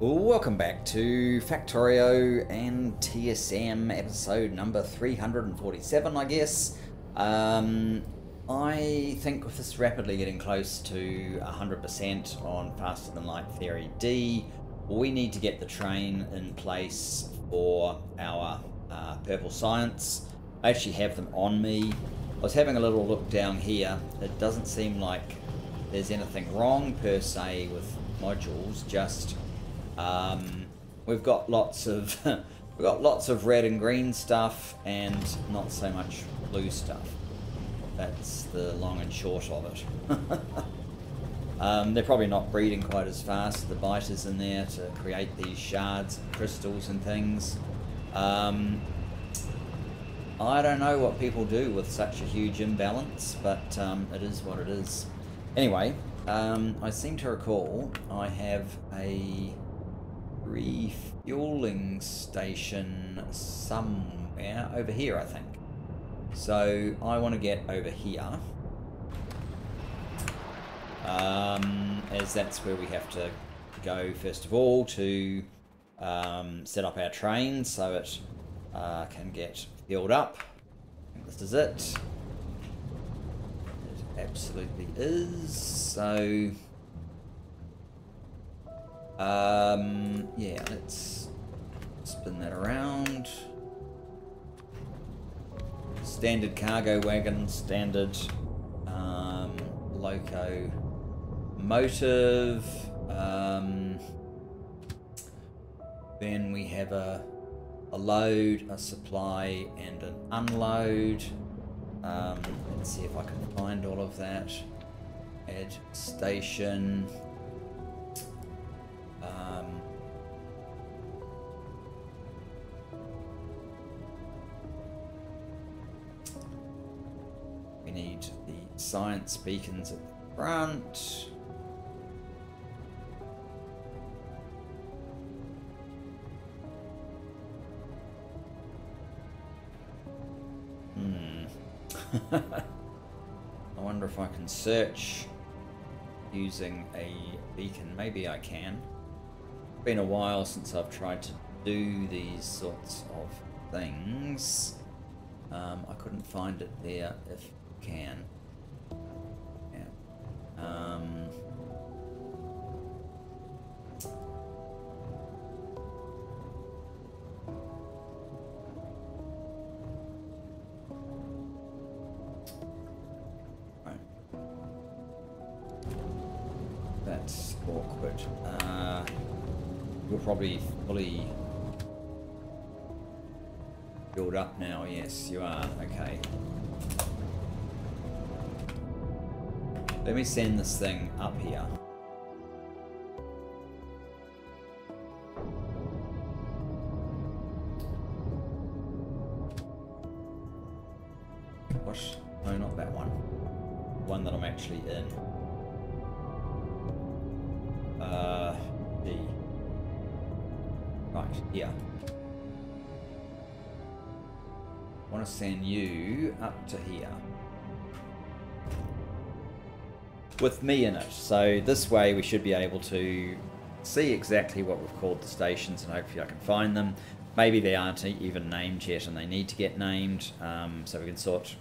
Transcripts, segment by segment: Welcome back to Factorio and TSM episode number 347, I guess. I think this is rapidly getting close to 100% on Faster Than Light Theory D. We need to get the train in place for our purple science. I actually have them on me. I was having a little look down here. It doesn't seem like there's anything wrong per se with modules, just we've got lots of red and green stuff and not so much blue stuff. That's the long and short of it. They're probably not breeding quite as fast, the biters in there, to create these shards and crystals and things. I don't know what people do with such a huge imbalance, but it is what it is. Anyway, I seem to recall I have a refueling station somewhere over here, I think. So I want to get over here, as that's where we have to go first of all to set up our train so it can get filled up. This is it. It absolutely is. So yeah, let's spin that around. Standard cargo wagon, standard locomotive. Then we have a load, a supply, and an unload. Let's see if I can find all of that. Add station. We need the science beacons at the front. I wonder if I can search using a beacon. Maybe I can. It's been a while since I've tried to do these sorts of things. I couldn't find it there if I can. Yeah. That's awkward. You're probably fully filled up now. Yes, you are. Okay. Let me send this thing up here. What? No, not that one. The one that I'm actually in. Right, yeah. I want to send you up to here. With me in it, so this way we should be able to see exactly what we've called the stations, and hopefully I can find them. Maybe they aren't even named yet and they need to get named, so we can sort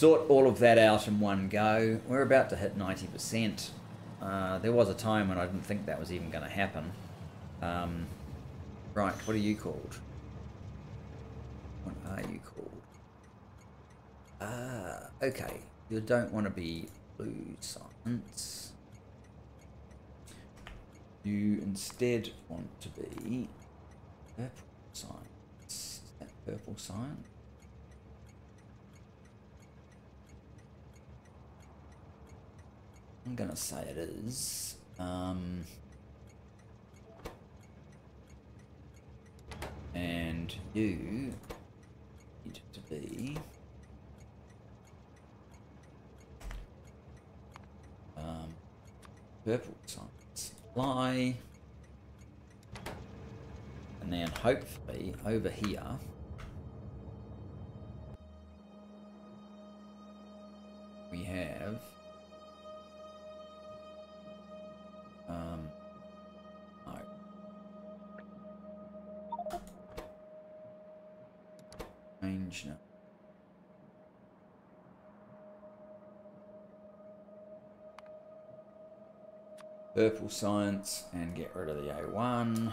all of that out in one go. We're about to hit 90%. There was a time when I didn't think that was even going to happen. Right, what are you called? What are you called? Okay, you don't want to be blue science. You instead want to be purple science. Is that purple science? I'm gonna say it is. And you need to be purple science supply, and then hopefully over here we have range now. Purple science and get rid of the A1.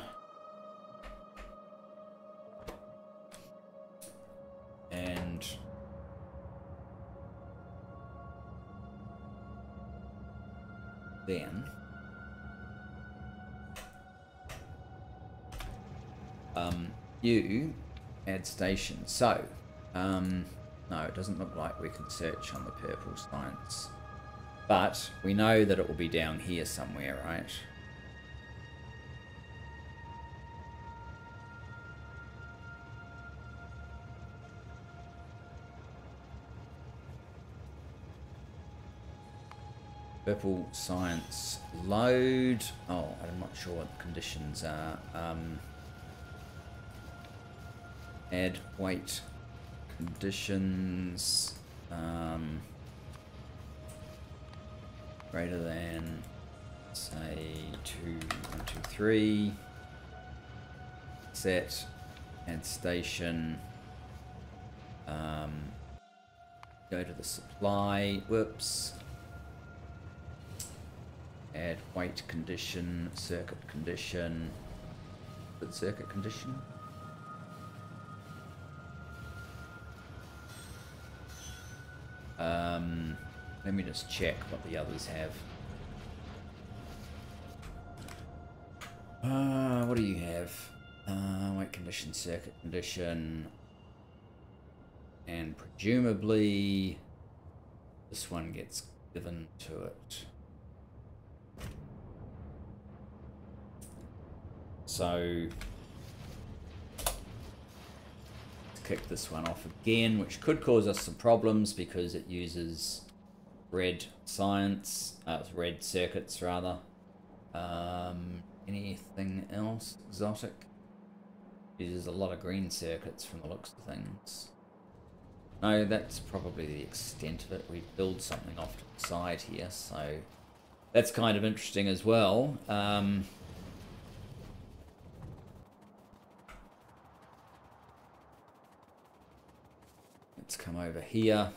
And then you add station. So no, it doesn't look like we can search on the purple science. But we know that it will be down here somewhere, right? Purple science load. Oh, I'm not sure what the conditions are. Add weight conditions. Greater than, say, 2, 1, 2, 3. Set and station. Go to the supply. Whoops. Add weight condition, circuit condition. Good circuit condition. Let me just check what the others have. What do you have? Weight condition, circuit condition. And presumably this one gets given to it. So let's kick this one off again, which could cause us some problems because it uses red science, red circuits rather. Anything else exotic? Uses a lot of green circuits from the looks of things. No, that's probably the extent of it. We build something off to the side here, so that's kind of interesting as well. Let's come over here.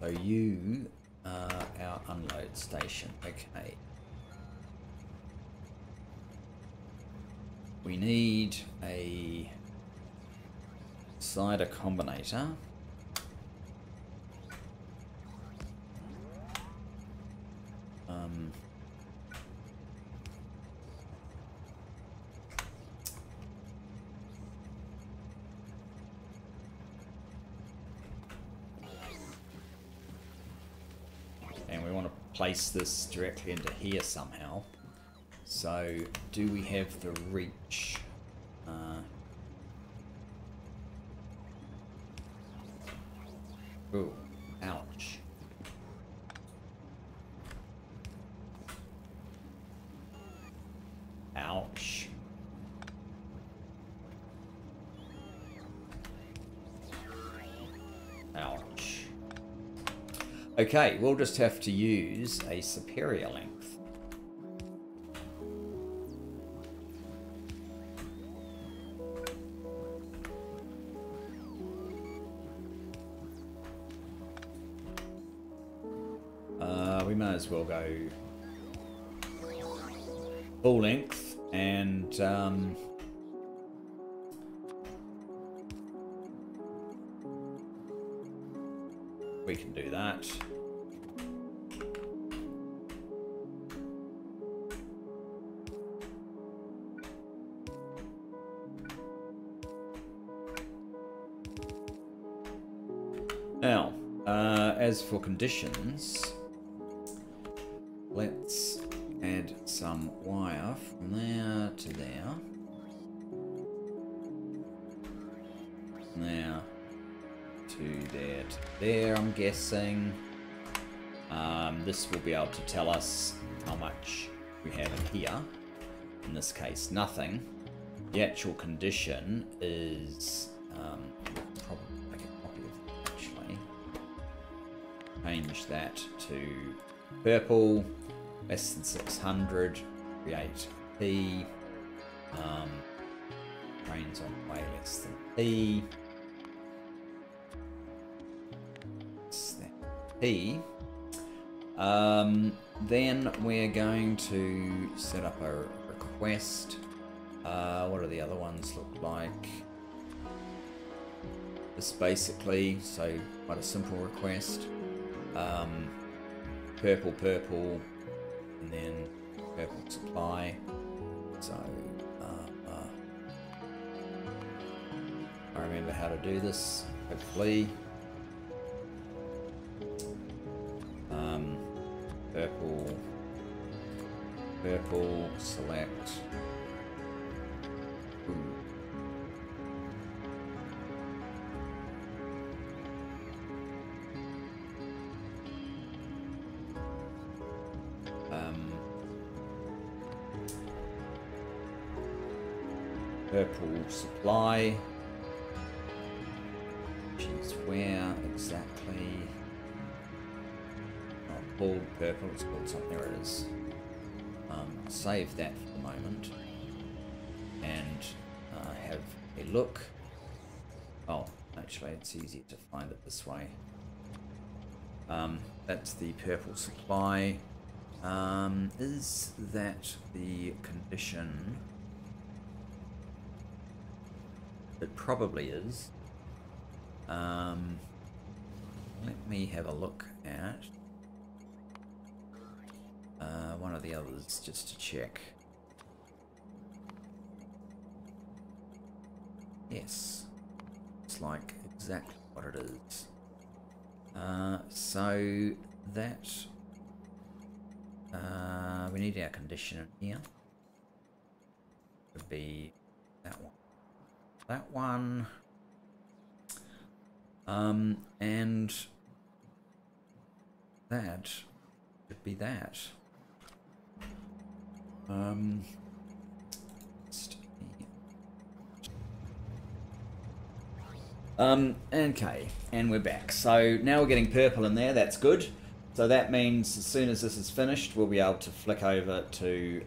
So you are our unload station, okay. We need a cider combinator. Place this directly into here somehow. So do we have the reach? Ooh, ouch. Ouch. Ouch. Okay, we'll just have to use a superior length. We may as well go full length and we can do that. Now, as for conditions, let's add some wire from there to there. Now, to there, I'm guessing. This will be able to tell us how much we have in here. In this case, nothing. The actual condition is probably make a copy of it, actually. Change that to purple, less than 600, create P. trains on way less than P. What's that? P. Then we're going to set up a request. What do the other ones look like? It's basically, so quite a simple request. Purple, purple, and then purple supply. So, I remember how to do this, hopefully. Purple, purple, select. Ooh. Purple supply, which is where exactly? Not called purple, it's called something. There it is. Save that for the moment and have a look. Oh, actually, it's easier to find it this way. That's the purple supply. Is that the condition? It probably is. Let me have a look at one of the others just to check. Yes, it's like exactly what it is. So that we need our condition here. Would be that one. That one, and that should be that. Okay, and we're back. So now we're getting purple in there. That's good. So that means as soon as this is finished, we'll be able to flick over to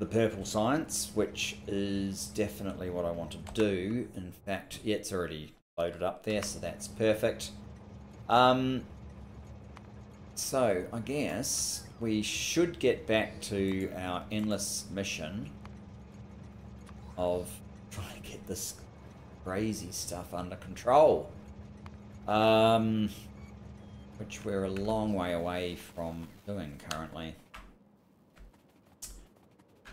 the purple science, which is definitely what I want to do. In fact, yeah, it's already loaded up there, so that's perfect. So I guess we should get back to our endless mission of trying to get this crazy stuff under control, which we're a long way away from doing currently.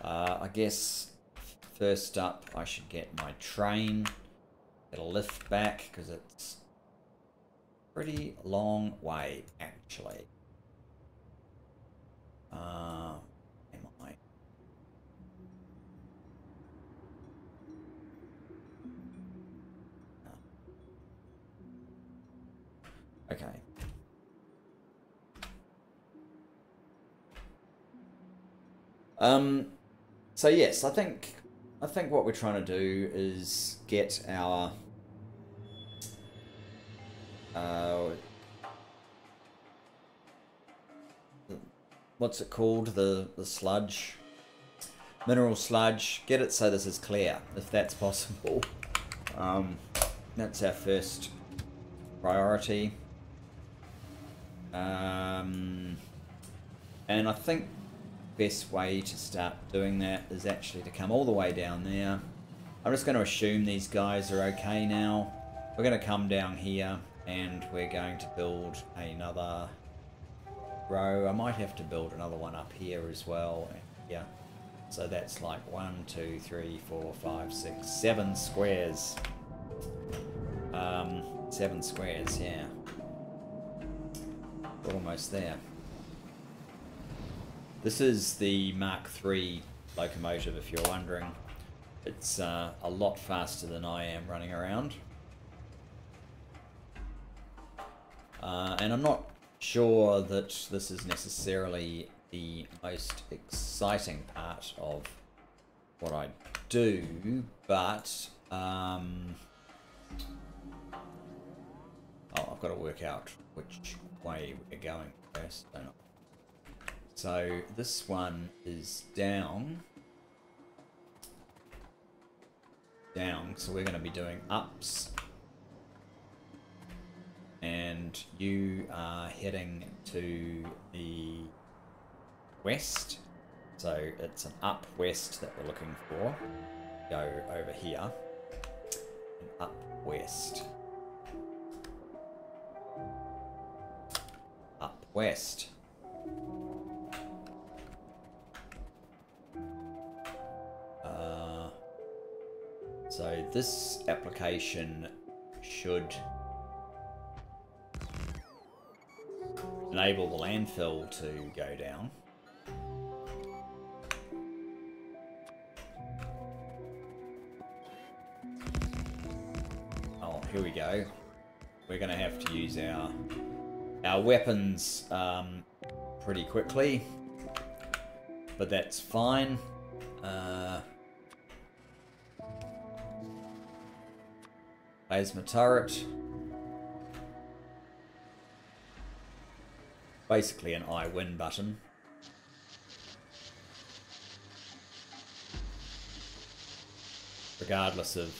I guess first up I should get my train, get a lift back, because it's a pretty long way actually. Am I? No. Okay. So yes, I think what we're trying to do is get our what's it called, the sludge, mineral sludge. Get it so this is clear, if that's possible. That's our first priority, and I think best way to start doing that is actually to come all the way down there. I'm just going to assume these guys are okay now. We're going to come down here and we're going to build another row. I might have to build another one up here as well. Yeah, so that's like 1, 2, 3, 4, 5, 6, 7 squares. 7 squares, yeah, almost there. This is the Mark III locomotive, if you're wondering. It's a lot faster than I am running around. And I'm not sure that this is necessarily the most exciting part of what I do, but oh, I've got to work out which way we're going first, don't I? So this one is down, down, so we're going to be doing ups. And you are heading to the west, so it's an up west that we're looking for. Go over here, and up west. Up west. So this application should enable the landfill to go down. Oh, here we go. We're going to have to use our weapons pretty quickly, but that's fine. Plasma turret. Basically an I win button. Regardless of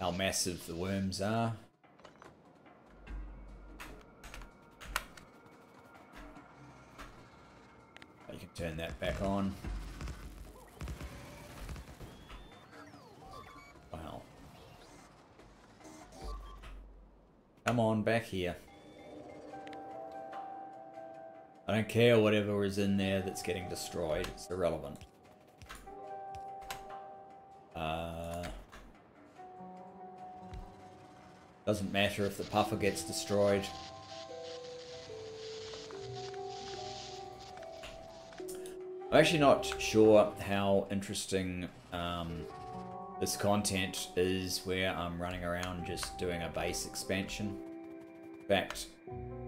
how massive the worms are. You can turn that back on. Wow. Come on back here. I don't care whatever is in there that's getting destroyed, it's irrelevant. Doesn't matter if the puffer gets destroyed. I'm actually not sure how interesting this content is where I'm running around just doing a base expansion. In fact,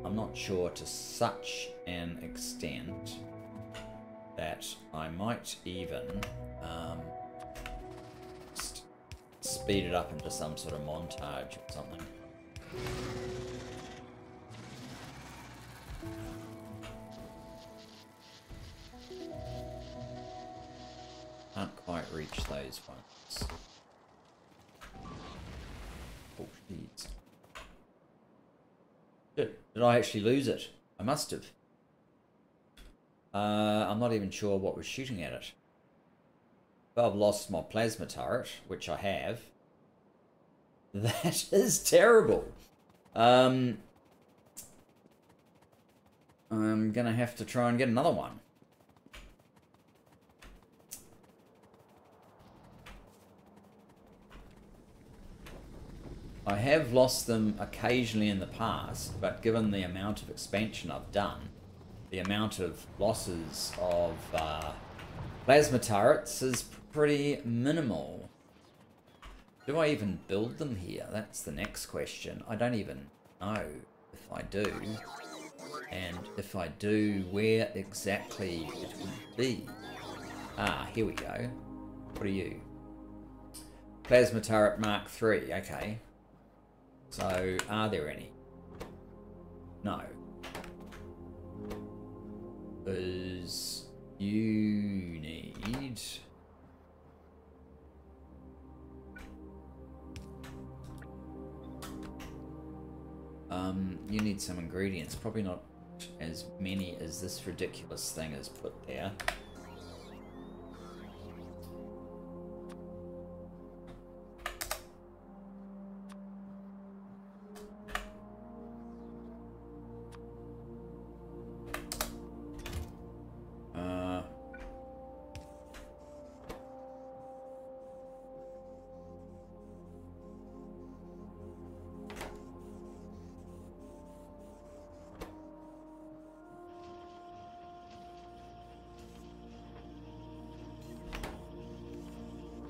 I'm not sure to such an extent that I might even speed it up into some sort of montage or something. Can't quite reach those ones. Oh, jeez. Did I actually lose it? I must have. I'm not even sure what was shooting at it. But I've lost my plasma turret, which I have. That is terrible. I'm going to have to try and get another one. I have lost them occasionally in the past, but given the amount of expansion I've done, the amount of losses of plasma turrets is pretty minimal. Do I even build them here? That's the next question. I don't even know if I do. And if I do, where exactly it would be. Ah, here we go. What are you? Plasma turret Mark III, okay. So, are there any? No. Because you need... you need some ingredients. Probably not as many as this ridiculous thing is put there.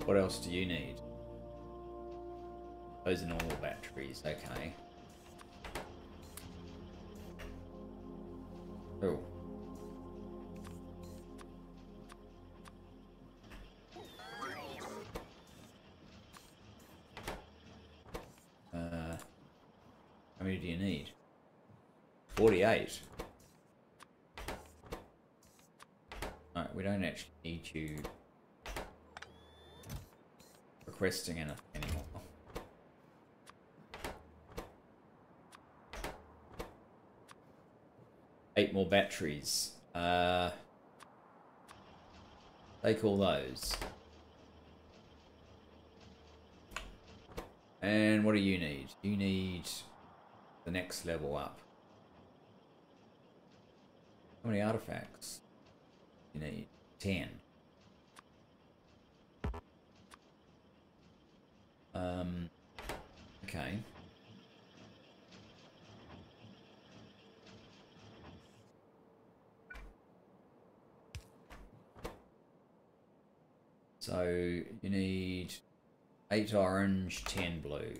What else do you need? Those are normal batteries, okay. Oh. How many do you need? 48. Alright, we don't actually need you requesting anything anymore. Eight more batteries. Take all those. And what do you need? You need the next level up. How many artifacts you need? 10. Okay. So you need 8 orange, 10 blue.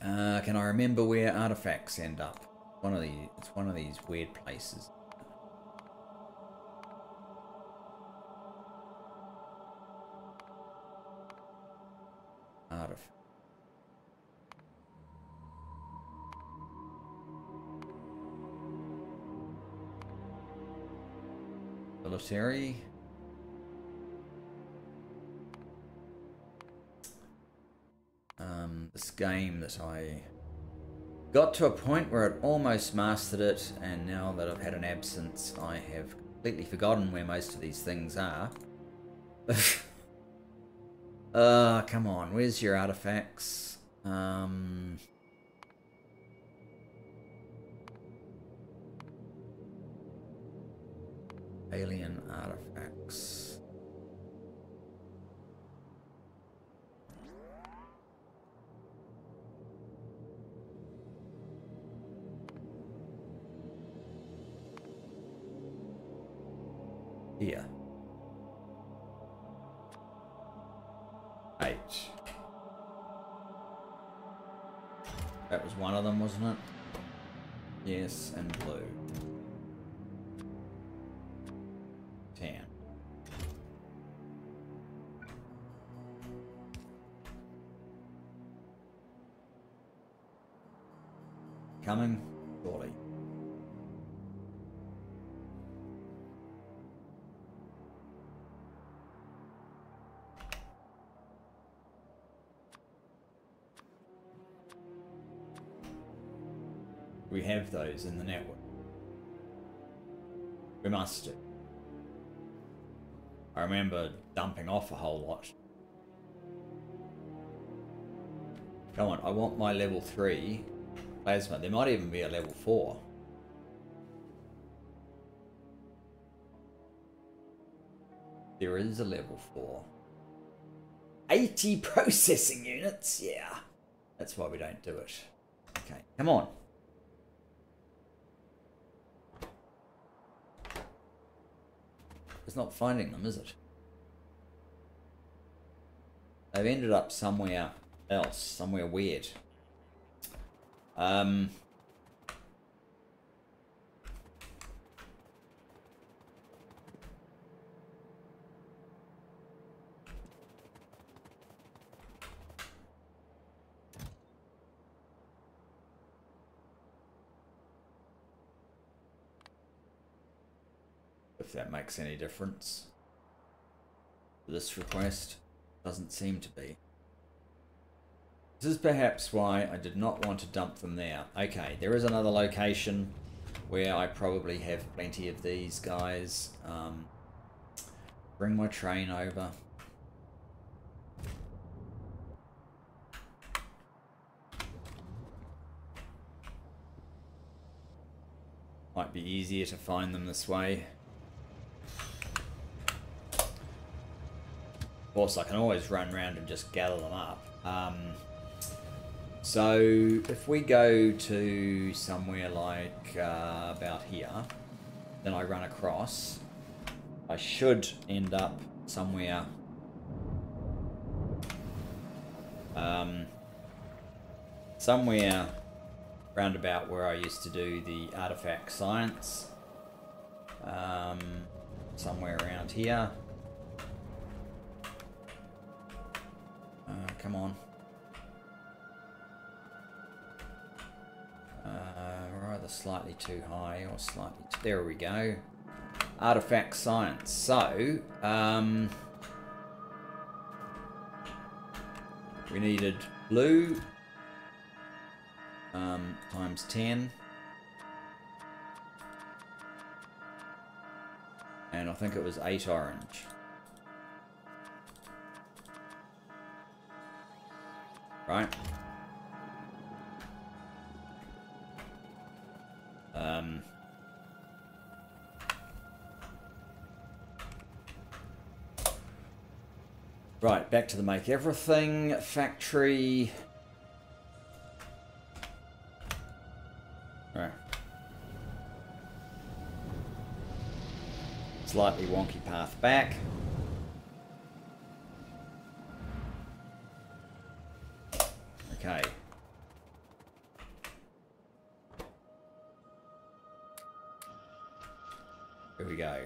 Can I remember where artifacts end up? It's one of these weird places. Artifact. Military. This game that I got to a point where I'd almost mastered it, and now that I've had an absence, I have completely forgotten where most of these things are. Come on, where's your artifacts? Alien artifacts. Here. 8. That was one of them, wasn't it? Yes, and blue. 10. Coming, surely. We have those in the network. We must do. I remember dumping off a whole lot. Come on, I want my level 3 plasma. There might even be a level 4. There is a level 4. 80 processing units? Yeah. That's why we don't do it. Okay, come on. It's not finding them, is it? They've ended up somewhere else, somewhere weird. If that makes any difference. This request doesn't seem to be. This is perhaps why I did not want to dump them there. Okay, there is another location where I probably have plenty of these guys. Bring my train over. Might be easier to find them this way. Of course, I can always run around and just gather them up. So if we go to somewhere like about here, then I run across, I should end up somewhere somewhere round about where I used to do the artifact science, somewhere around here. Come on. We're either slightly too high or slightly... There we go. Artifact science. So, We needed blue times 10. And I think it was 8 orange. Right. Right, back to the make everything factory. All right. Slightly wonky path back. Okay. Here we go.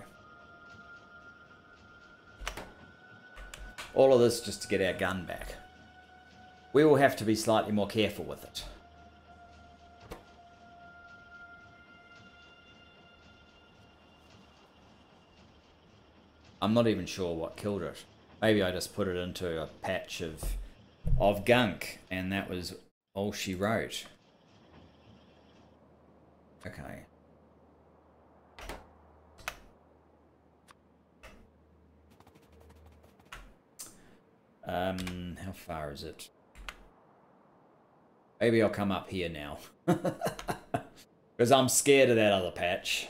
All of this just to get our gun back. We will have to be slightly more careful with it. I'm not even sure what killed it. Maybe I just put it into a patch of gunk, and that was all she wrote. Okay. How far is it? Maybe I'll come up here now. Because I'm scared of that other patch.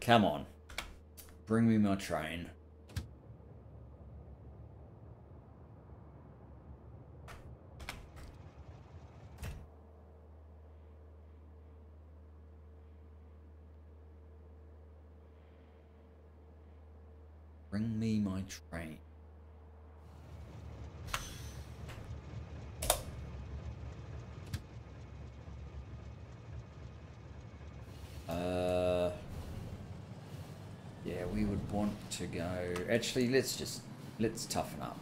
Come on. Bring me my train. Bring me my train. Yeah, we would want to go. Actually, let's toughen up.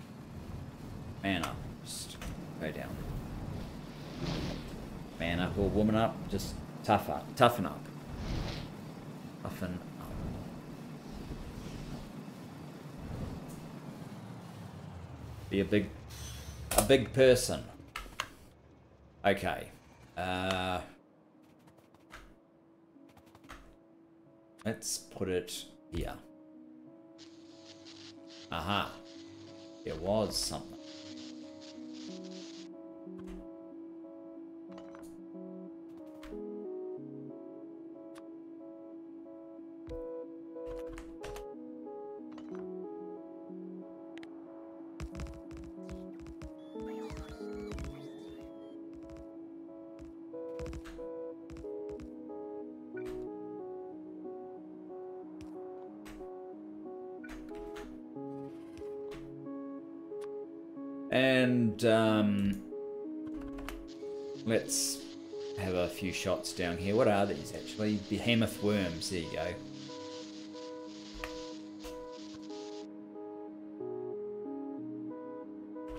Man up. Just go down. Man up or woman up. Just tough up. Toughen up. Toughen up. Be a big person. Okay. Let's put it here. Aha. There was something. And let's have a few shots down here. What are these actually? Behemoth worms, there you go.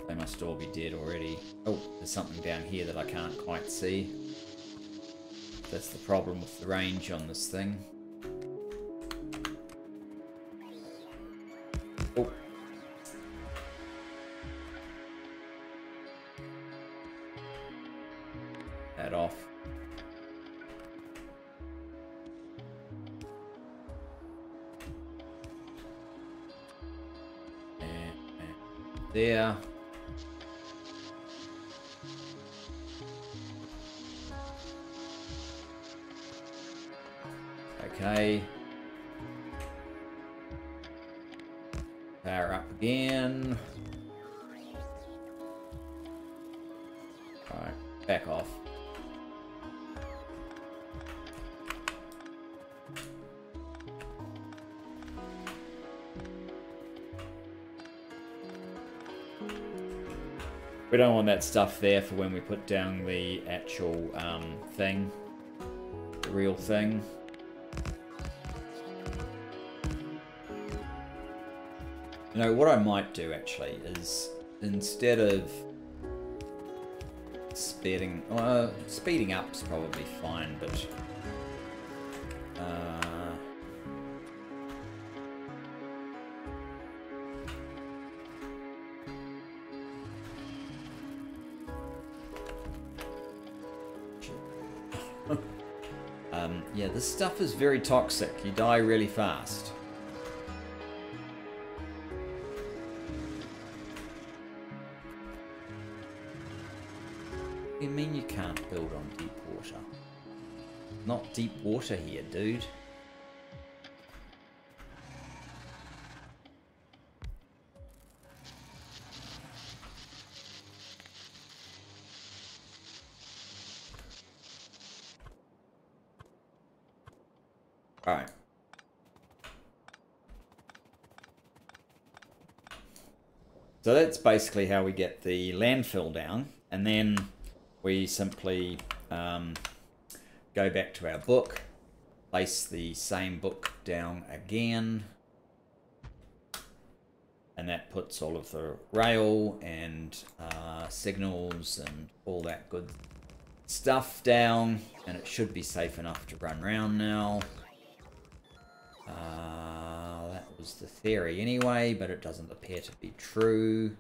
They must all be dead already. Oh, there's something down here that I can't quite see. That's the problem with the range on this thing. Oh. Off. And there. Okay. Power up again. All right, back off. We don't want that stuff there for when we put down the actual thing, the real thing. You know, what I might do actually is instead of speeding up's probably fine, but Yeah, this stuff is very toxic. You die really fast. What do you mean you can't build on deep water? Not deep water here, dude. Alright. So that's basically how we get the landfill down, and then we simply go back to our book, place the same book down again, and that puts all of the rail and signals and all that good stuff down, and it should be safe enough to run around now. That was the theory anyway, but it doesn't appear to be true.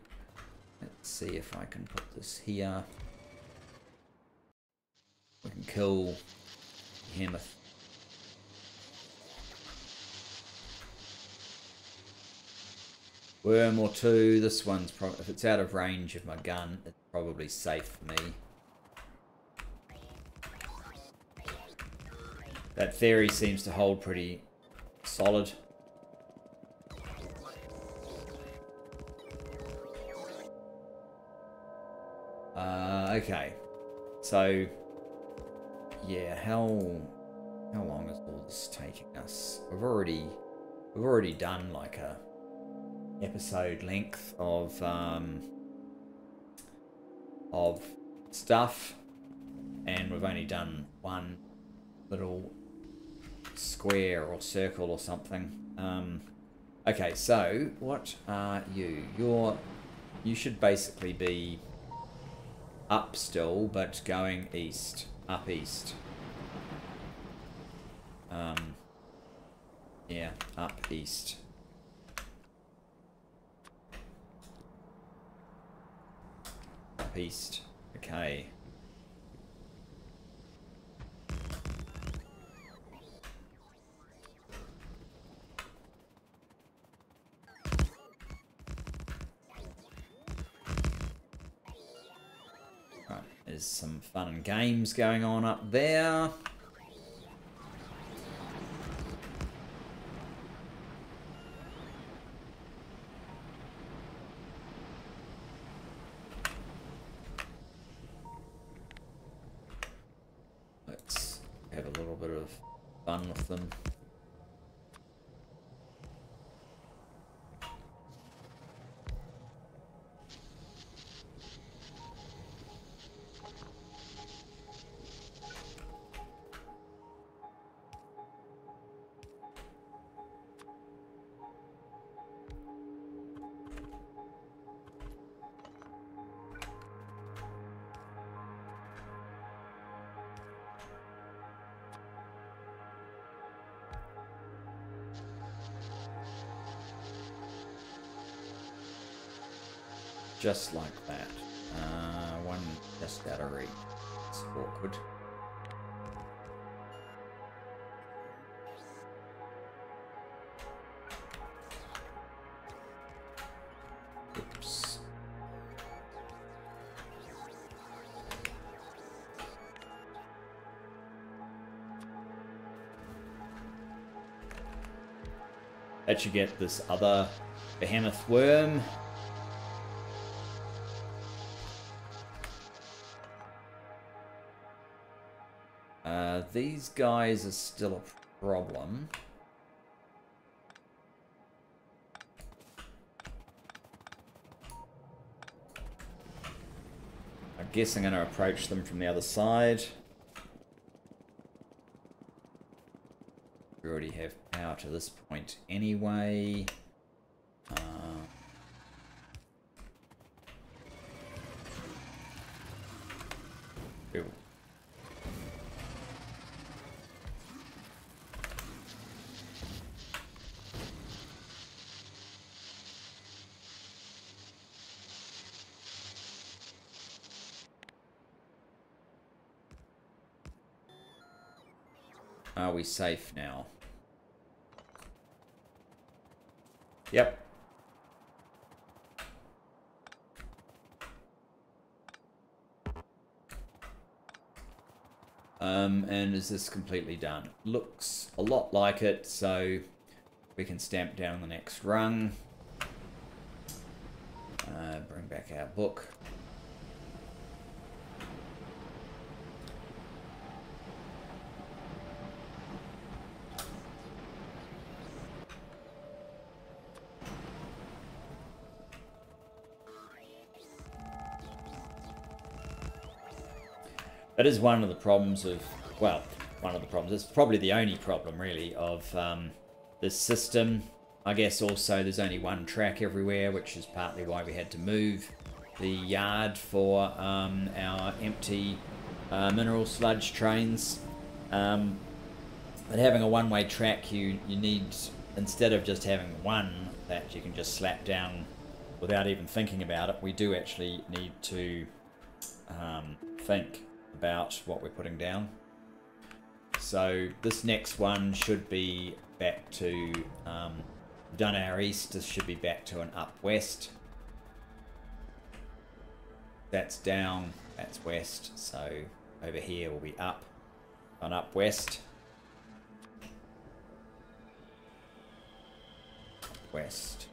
Let's see if I can put this here. We can kill Hemoth. Worm or two. This one's probably, if it's out of range of my gun, it's probably safe for me. That theory seems to hold pretty solid. Okay. So yeah, how long is all this taking us? We've already done like a episode length of stuff, and we've only done one little square or circle or something. Okay, so what are you? You should basically be up still, but going east. Up east. Yeah, up east. Up east. Okay. There's some fun and games going on up there. Let's have a little bit of fun with them. Just like that. One just out of reach. It's awkward. Oops. That should get this other behemoth worm. These guys are still a problem. I guess I'm going to approach them from the other side. We already have power to this point anyway. Are we safe now? Yep. And is this completely done? Looks a lot like it, so we can stamp down the next rung. Bring back our book. That is one of the problems of, well, one of the problems, it's probably the only problem really of this system. I guess also there's only one track everywhere, which is partly why we had to move the yard for our empty mineral sludge trains. But having a one-way track, you need, instead of just having one that you can just slap down without even thinking about it, we do actually need to think about what we're putting down. So this next one should be back to done our east. This should be back to an up west. That's down, that's west, so over here will be up on up west. West.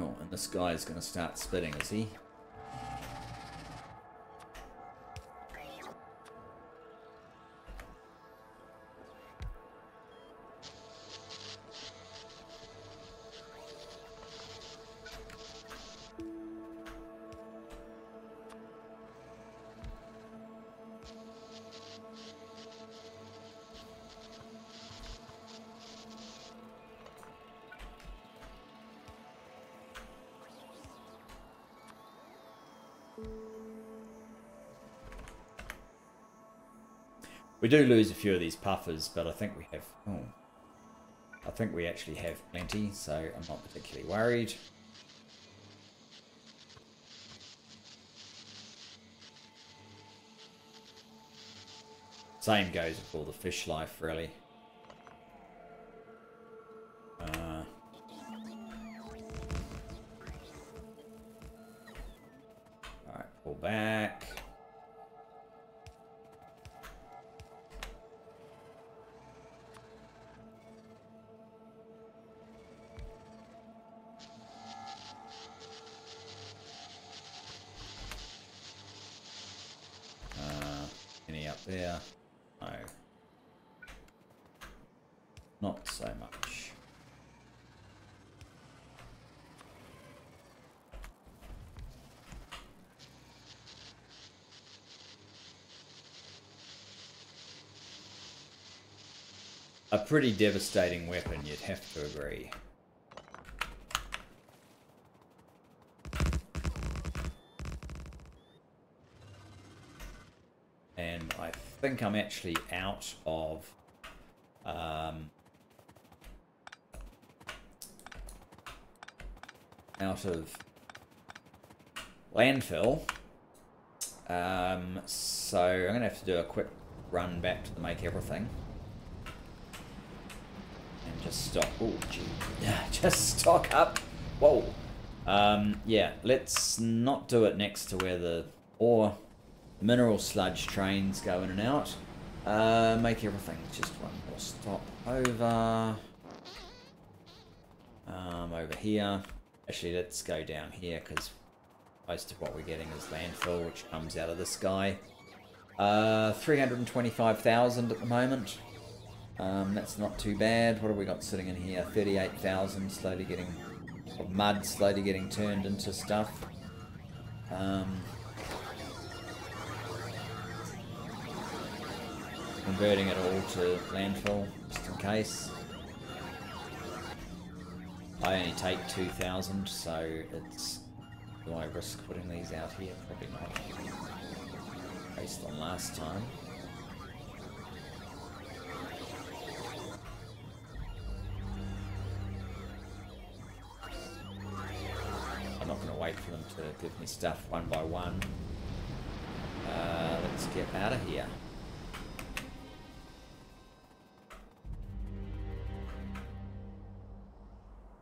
Oh, and this guy is going to start spitting, is he? We do lose a few of these puffers, but I think we have, I think we actually have plenty, so I'm not particularly worried. Same goes with all the fish life, really. Alright, pull back. There, no, not so much. A pretty devastating weapon, you'd have to agree. I think I'm actually out of landfill, so I'm gonna have to do a quick run back to the make everything and just stock. Oh, gee, just stock up. Whoa, yeah. Let's not do it next to where the ore. Mineral sludge trains go in and out. Make everything just one more stop over. Over here. Actually, let's go down here because most of what we're getting is landfill, which comes out of this guy. 325,000 at the moment. That's not too bad. What have we got sitting in here? 38,000 slowly getting, or mud slowly getting turned into stuff. Converting it all to landfill, just in case. I only take 2,000, so it's... Do I risk putting these out here? Probably not. Based on last time. wait for them to give me stuff one by one. Let's get out of here.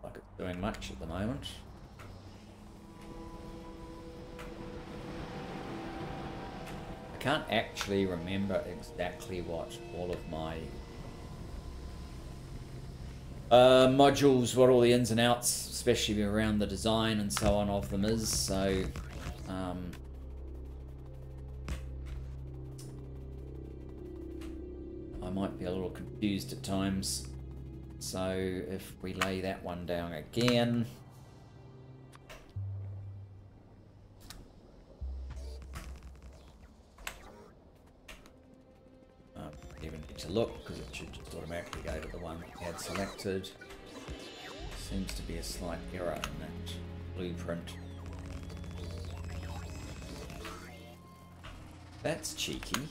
Like it's doing much at the moment. I can't actually remember exactly what all of my modules, what all the ins and outs, especially around the design and so on of them is, so I might be a little confused at times. So if we lay that one down again, even need to look because it should just automatically go to the one that we had selected. Seems to be a slight error in that blueprint. That's cheeky.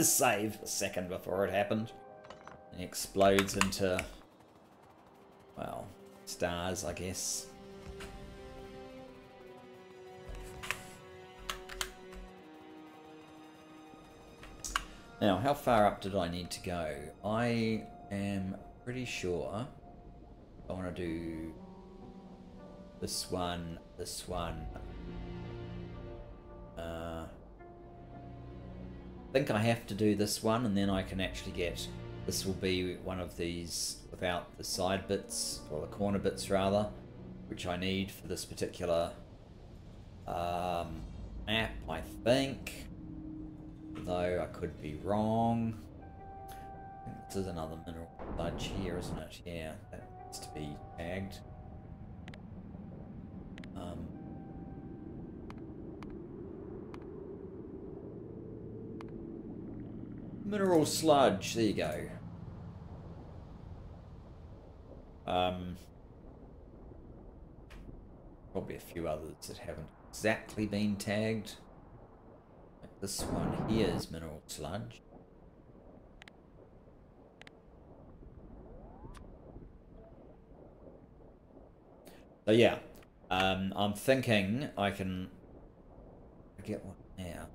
Save a second before it happened. It explodes into, well, stars, I guess. Now, how far up did I need to go? I am pretty sure I want to do this one, this one. I think I have to do this one, and then I can actually get... This will be one of these without the side bits, or the corner bits rather, which I need for this particular map, I think. Though I could be wrong. This is another mineral ledge here, isn't it? Yeah, that needs to be tagged. Mineral sludge, there you go. Probably a few others that haven't exactly been tagged. This one here is mineral sludge. So yeah, I'm thinking I can get one now.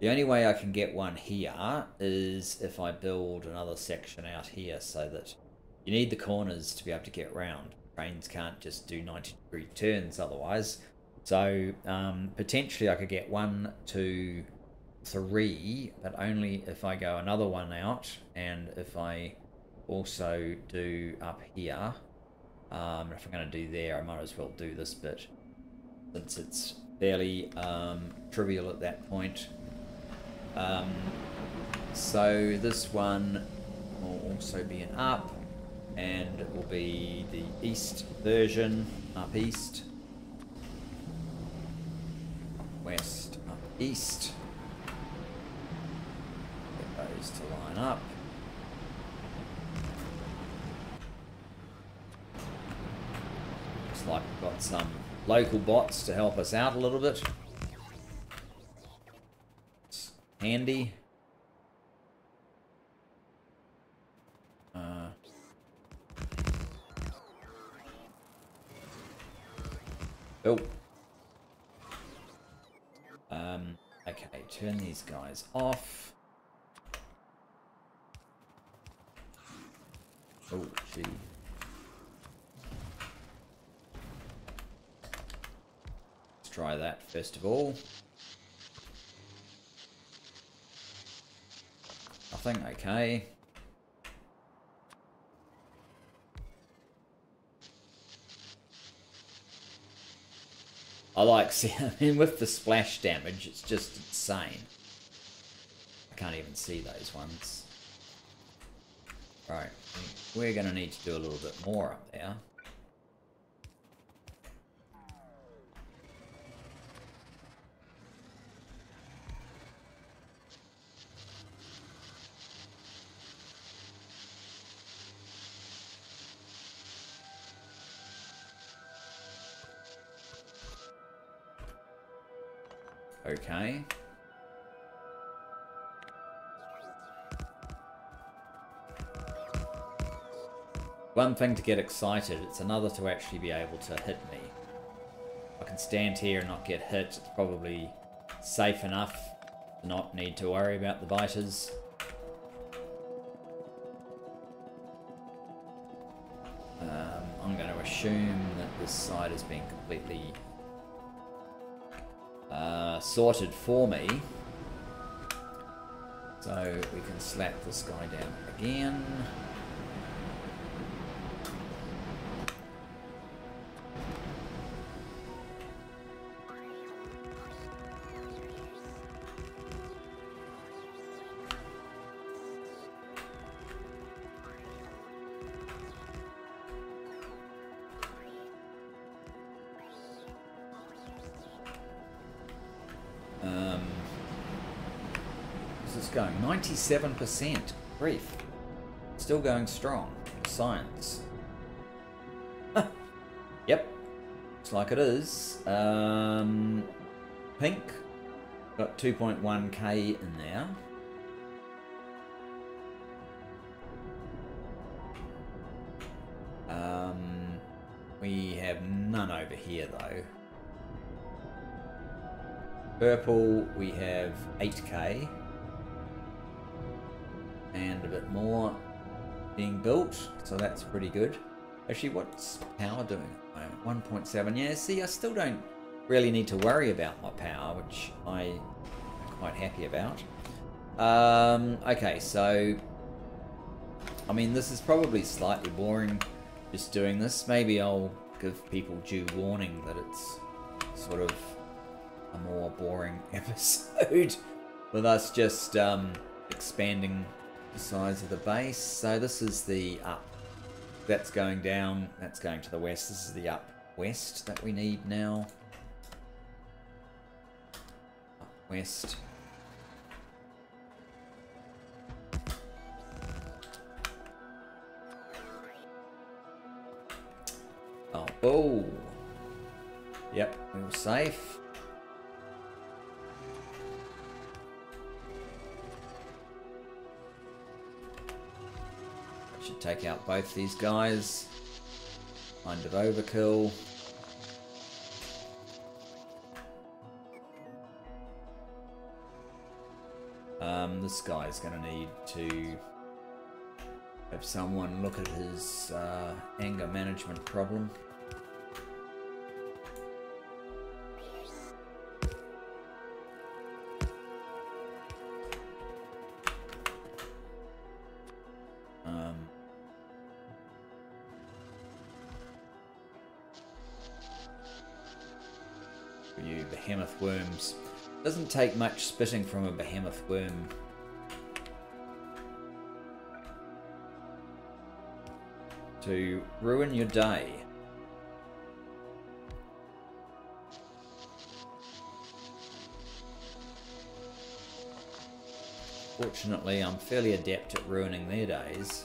The only way I can get one here is if I build another section out here, so that you need the corners to be able to get round. Trains can't just do 90-degree turns otherwise. So potentially I could get 1, 2, 3, but only if I go another one out, and if I also do up here, if I'm going to do there, I might as well do this bit, since it's fairly trivial at that point. So this one will also be an up, and it will be the east version, up east. West, up, east. Get those to line up. Looks like we've got some local bots to help us out a little bit. It's handy. Oh. Okay, turn these guys off. Oh, gee. Let's try that first of all. Nothing, okay. I like seeing, I mean, with the splash damage, it's just insane. I can't even see those ones. Right, we're going to need to do a little bit more up there. Okay. One thing to get excited, it's another to actually be able to hit me. I can stand here and not get hit. It's probably safe enough to not need to worry about the biters. I'm going to assume that this side has been completely sorted for me. So we can slap this guy down again. It's going 97%. Brief. Still going strong. Science. Yep. Looks like it is. Pink. Got 2.1k in there. We have none over here though. Purple, we have 8k. And a bit more being built, so that's pretty good. Actually, what's power doing at the moment? 1.7. Yeah, see, I still don't really need to worry about my power, which I'm quite happy about. Okay, so I mean, this is probably slightly boring just doing this. Maybe I'll give people due warning that it's sort of a more boring episode with us just expanding size of the base. So this is the up, that's going down, that's going to the west. This is the up west that we need now. Up west. Oh, yep, we were safe. Should take out both these guys. Kind of overkill. This guy's gonna need to have someone look at his anger management problem. Behemoth worms. Doesn't take much spitting from a behemoth worm. To ruin your day. Fortunately, I'm fairly adept at ruining their days.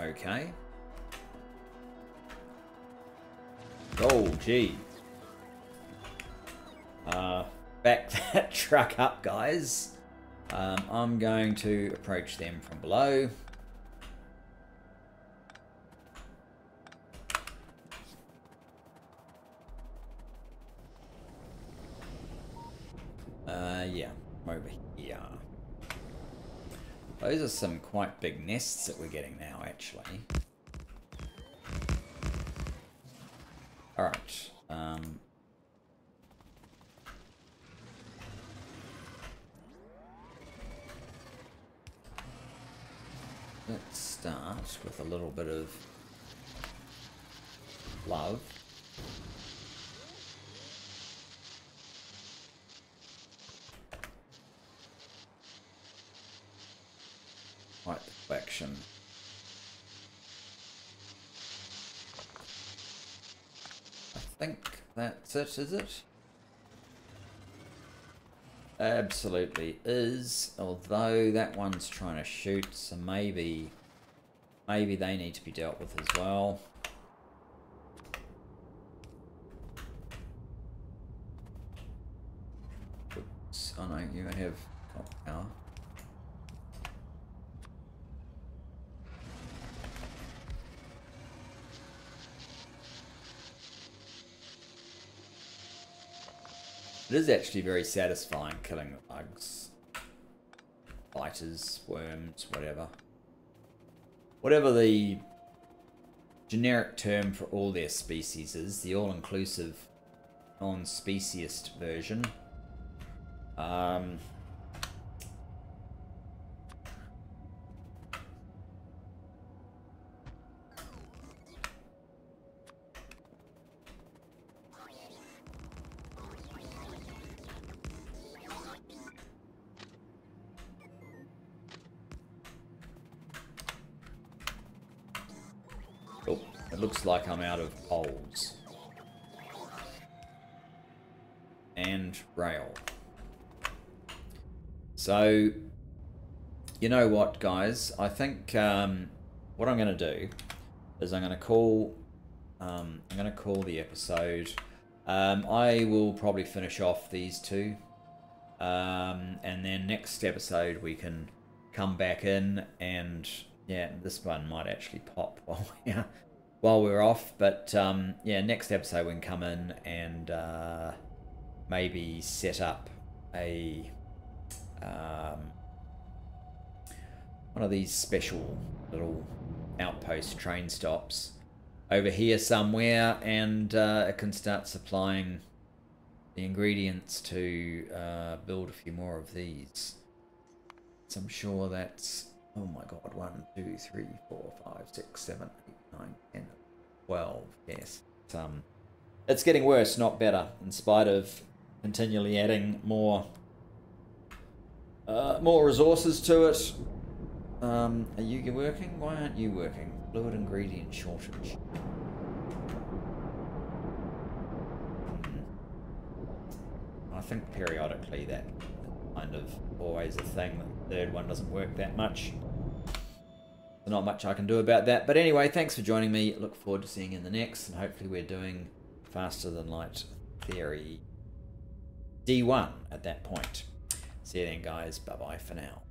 Okay. Oh, gee. Back that truck up, guys. I'm going to approach them from below. Yeah, over here. Those are some quite big nests that we're getting now, actually. Alright. Let's start with a little bit of love. Quite the collection. I think that's it, is it? Absolutely is, although that one's trying to shoot, so maybe they need to be dealt with as well. Oops, oh no, you have cop power. It is actually very satisfying killing the bugs. Biters, worms, whatever. Whatever the generic term for all their species is, the all-inclusive, non-speciest version. Looks like I'm out of poles and rail. So, you know what, guys? I think what I'm going to do is I'm going to call the episode. I will probably finish off these two, and then next episode we can come back in and yeah, this one might actually pop while we're off, but yeah, next episode we can come in and maybe set up a one of these special little outpost train stops over here somewhere, and it can start supplying the ingredients to build a few more of these. So I'm sure that's, oh my god, 1, 2, 3, 4, 5, 6, 7, 8, 9, 10, 12, yes. It's getting worse, not better, in spite of continually adding more more resources to it. Are you working? Why aren't you working? Fluid ingredient shortage. I think periodically that kind of always a thing, that the third one doesn't work that much. Not much I can do about that, but anyway, thanks for joining me. Look forward to seeing you in the next, and hopefully we're doing Faster Than Light Theory D1 at that point. See you then, guys. Bye bye for now.